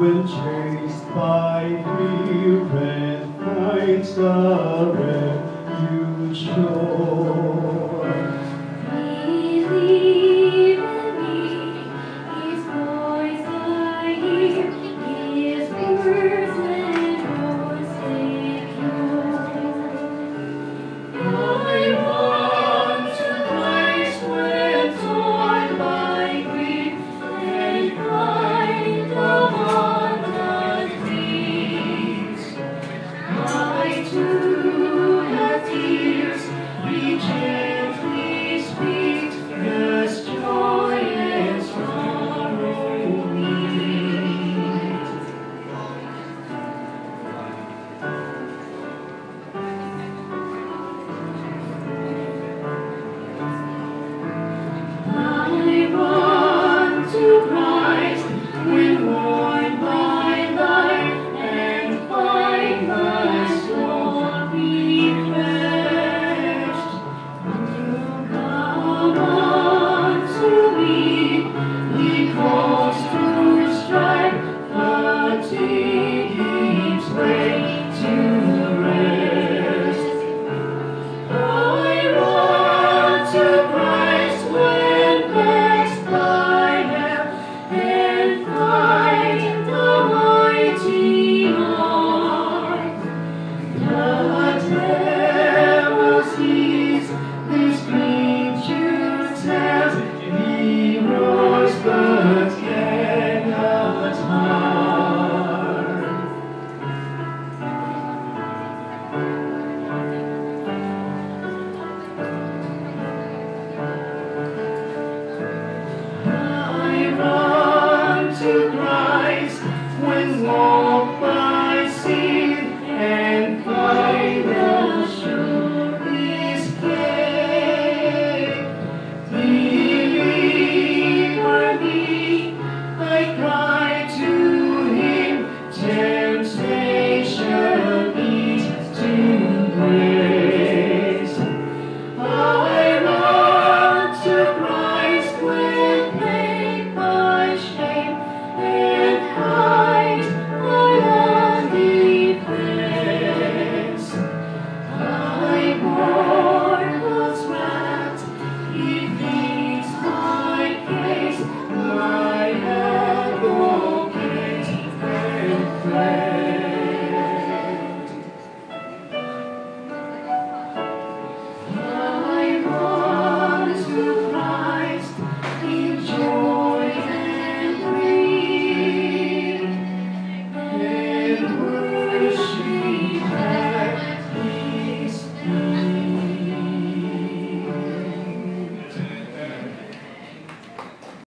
When chased by fear and finds the refuge shore.